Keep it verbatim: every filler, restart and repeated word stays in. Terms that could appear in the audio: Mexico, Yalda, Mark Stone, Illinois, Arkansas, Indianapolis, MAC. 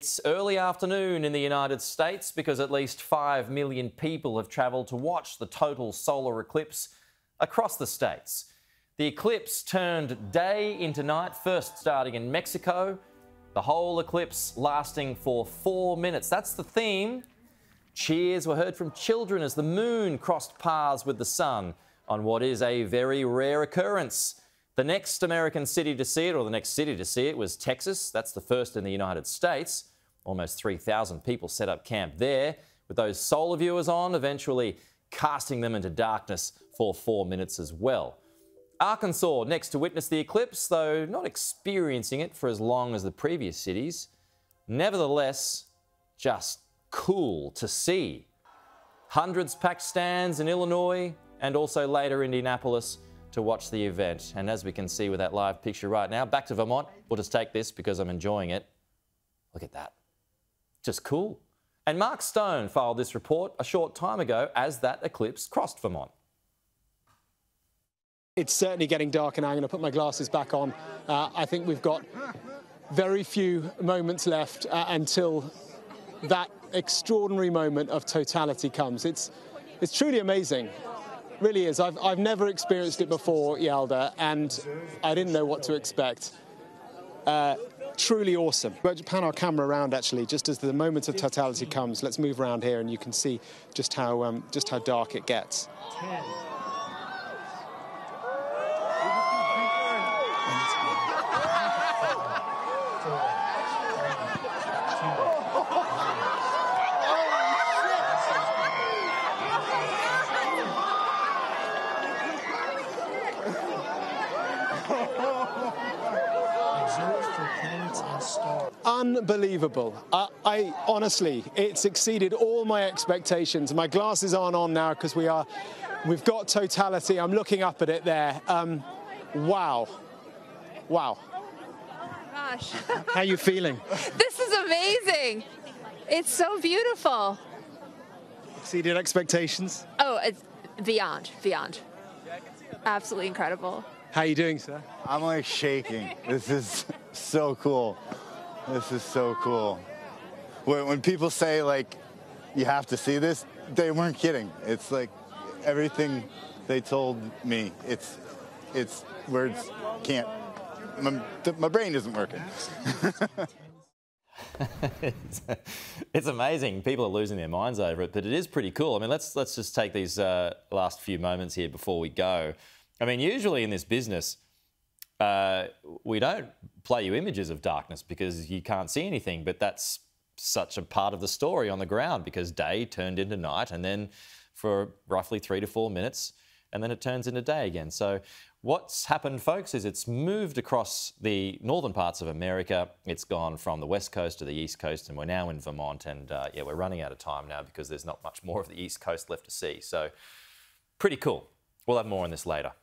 It's early afternoon in the United States because at least five million people have travelled to watch the total solar eclipse across the states. The eclipse turned day into night, first starting in Mexico, the whole eclipse lasting for four minutes. That's the theme. Cheers were heard from children as the moon crossed paths with the sun on what is a very rare occurrence. The next American city to see it, or the next city to see it, was Texas. That's the first in the United States. Almost three thousand people set up camp there, with those solar viewers on, eventually casting them into darkness for four minutes as well. Arkansas next to witness the eclipse, though not experiencing it for as long as the previous cities. Nevertheless, just cool to see. Hundreds packed stands in Illinois and also later Indianapolis to watch the event. And as we can see with that live picture right now, back to Vermont. We'll just take this because I'm enjoying it. Look at that. Just cool. And Mark Stone filed this report a short time ago as that eclipse crossed Vermont. It's certainly getting dark and I'm going to put my glasses back on. Uh, I think we've got very few moments left uh, until that extraordinary moment of totality comes. It's, it's truly amazing. Really is. I've, I've never experienced it before, Yalda, and I didn't know what to expect. Uh, truly awesome. We'll pan our camera around, actually, just as the moment of totality comes. Let's move around here and you can see just how, um, just how dark it gets. Ten. Unbelievable. Uh, I honestly, it's exceeded all my expectations. My glasses aren't on now because we are, we've got totality. I'm looking up at it there. Um, wow. Wow. Oh my gosh. How are you feeling? This is amazing. It's so beautiful. Exceeded expectations? Oh, it's beyond, beyond. Absolutely incredible. How are you doing, sir? I'm like shaking. This is so cool. This is so cool. When, when people say, like, you have to see this, they weren't kidding. It's like everything they told me. It's, it's words can't, my, my brain isn't working. it's, it's amazing. People are losing their minds over it, but it is pretty cool. I mean, let's, let's just take these uh, last few moments here before we go. I mean, usually in this business, Uh, we don't play you images of darkness because you can't see anything, but that's such a part of the story on the ground because day turned into night and then for roughly three to four minutes and then it turns into day again. So what's happened, folks, is it's moved across the northern parts of America. It's gone from the west coast to the east coast and we're now in Vermont and uh, yeah, we're running out of time now because there's not much more of the east coast left to see. So pretty cool. We'll have more on this later.